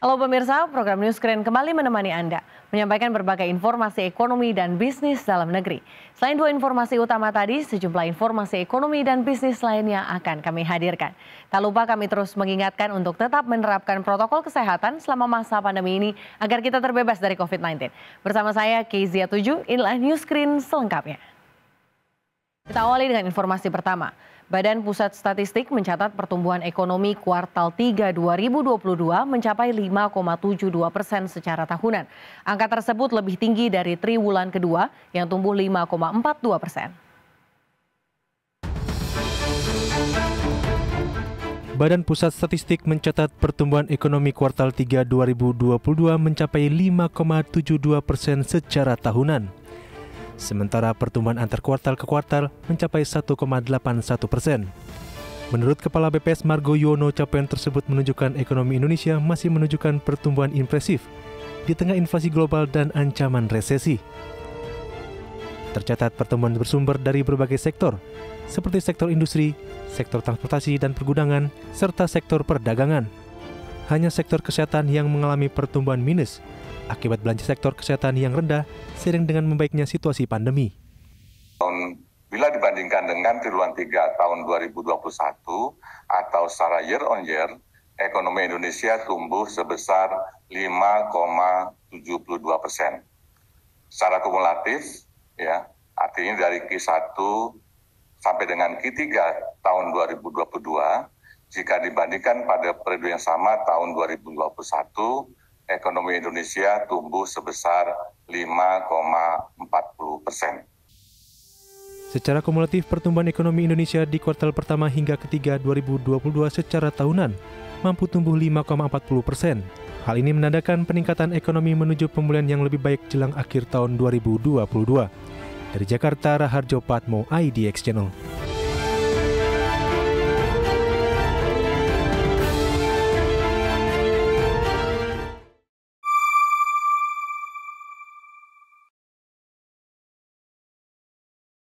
Halo pemirsa, program News Screen kembali menemani Anda, menyampaikan berbagai informasi ekonomi dan bisnis dalam negeri. Selain dua informasi utama tadi, sejumlah informasi ekonomi dan bisnis lainnya akan kami hadirkan. Tak lupa kami terus mengingatkan untuk tetap menerapkan protokol kesehatan selama masa pandemi ini agar kita terbebas dari COVID-19. Bersama saya, Kezia Tuju, inilah News Screen selengkapnya. Kita awali dengan informasi pertama. Badan Pusat Statistik mencatat pertumbuhan ekonomi kuartal 3 2022 mencapai 5,72% secara tahunan. Angka tersebut lebih tinggi dari triwulan kedua yang tumbuh 5,42%. Badan Pusat Statistik mencatat pertumbuhan ekonomi kuartal 3 2022 mencapai 5,72% secara tahunan. Sementara pertumbuhan antar kuartal ke kuartal mencapai 1,81%. Menurut Kepala BPS Margo Yono, capaian tersebut menunjukkan ekonomi Indonesia masih menunjukkan pertumbuhan impresif di tengah inflasi global dan ancaman resesi. Tercatat pertumbuhan bersumber dari berbagai sektor, seperti sektor industri, sektor transportasi dan pergudangan, serta sektor perdagangan. Hanya sektor kesehatan yang mengalami pertumbuhan minus, akibat belanja sektor kesehatan yang rendah seiring dengan membaiknya situasi pandemi. Bila dibandingkan dengan triwulan 3 tahun 2021 atau secara year on year, ekonomi Indonesia tumbuh sebesar 5,72%. Secara kumulatif, ya, artinya dari Q1 sampai dengan Q3 tahun 2022, jika dibandingkan pada periode yang sama tahun 2021, ekonomi Indonesia tumbuh sebesar 5,40%. Secara kumulatif, pertumbuhan ekonomi Indonesia di kuartal pertama hingga ketiga 2022 secara tahunan mampu tumbuh 5,40%. Hal ini menandakan peningkatan ekonomi menuju pemulihan yang lebih baik jelang akhir tahun 2022. Dari Jakarta, Raharjo Patmo, IDX Channel.